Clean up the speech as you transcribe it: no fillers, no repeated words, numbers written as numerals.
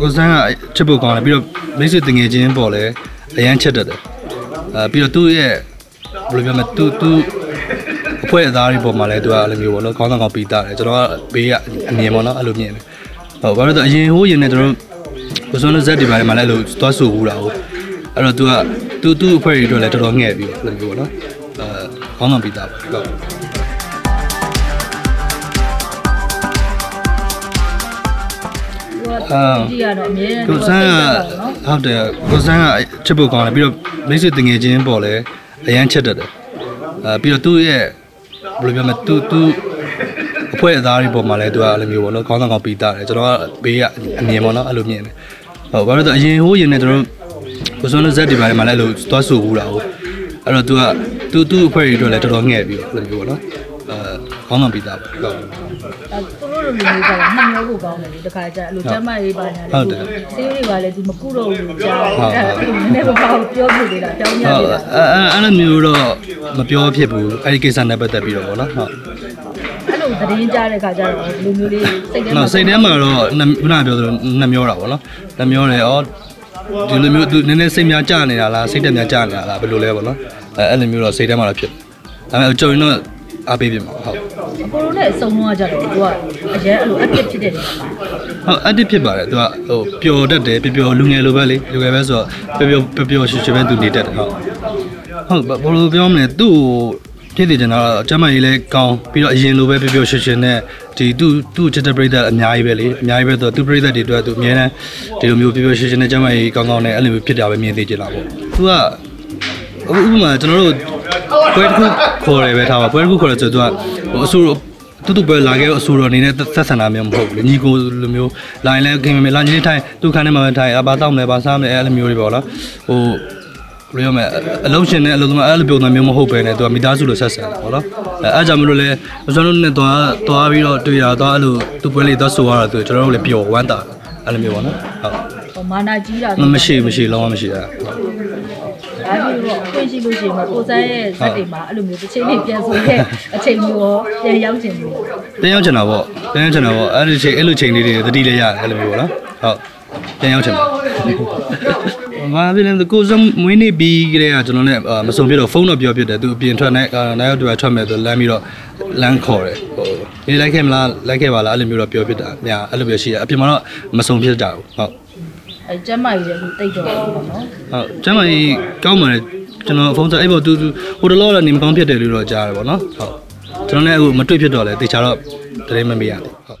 我身上吃不光了，比如每次等眼睛包嘞，眼吃着的，比如都也，不如讲都，不也打一包嘛嘞，对吧？那边我那刚刚刚被打嘞，就那被呀，你们那阿路面，哦，完了到以后人呢，就是我说那在地方嘛嘞，路多舒服了，阿路都不一着嘞，就那眼皮，那边我那，刚刚被打，对吧？ 高山啊，好的，高山啊，吃不光了，比如每次等眼睛包嘞，眼吃着的，比如都也，不如讲嘛，都，不也打一包嘛嘞，对吧？那边我那刚刚被打嘞，就那被呀，你们那阿路面嘞，哦，完了到以后人呢，就是我说那在地方嘛嘞，路多舒服了，阿路都不一着嘞，就那眼皮，那边我那。 刚刚比较高。走路容易高，慢点路高点，这开车路车慢一点点。好的。因为话嘞，就么公路路车，那个高标准的了，标准的。俺那没有了，么标偏不，俺给山那边代表了哈。俺路在人家嘞开车，路没得。那谁那么了？那标准那没有了了，那没有嘞哦。 就那没有，那那谁没家呢啦？谁的没家呢啦？不路来不了，俺那没有了，谁的嘛了偏？俺们叫那。 阿伯嘛，好。我罗嘞，生活就多，而且路阿点偏点。好，阿点偏吧嘞，对吧？哦，偏得得，偏路眼路白嘞，路眼白说，偏是这边都内得好。好，我罗偏我们嘞都偏点着呢，咱们伊嘞讲，偏路白偏是这呢，这都这得不得，伢伊白嘞，伢伊白都不得的多，都伢呢，这有没有偏是这呢？咱们伊刚刚呢，阿里偏掉白面对着啦不，对吧？我嘛，咱罗。 怪苦苦嘞，别他嘛，怪苦苦嘞，最多。我说，都不拉个，我说你那啥那没有好嘞，你个没有拉嘞，给没拉你太，都看你没太，阿爸到没，爸上没，阿没有哩包了。我，我讲没，老些呢，老多嘛，阿表那没有好白呢，都阿没打输了啥啥，好了。阿咱们罗嘞，我说侬呢，多阿比罗对呀，多阿罗都不哩打输啊，对，就那罗表完打，阿没完了，好。我妈那几啦？那没事，老妈没事啊。 啊，比如关系路线嘛，我在在地嘛，路面不千里偏疏嘞，千里哦，偏遥远路。偏遥远了不？偏遥远了不？啊，路线一路千里的，都地里呀，还路面不啦？好，偏遥远。我这边都过上每年比个呀，就那嘞，没送别了，风了比较别的，都变成那要对外穿买的，来米了，来靠嘞。你来看啦，来看吧啦，路面了比较别的，呀，路面是啊，比嘛了，没送别的着，好。 哎，咱买的都对着了。好，咱买高嘛嘞，就那房子一包都，我都老了，你们刚撇的留到家了啵喏。好，就那我们最撇到嘞，对家了，这里没变的。好。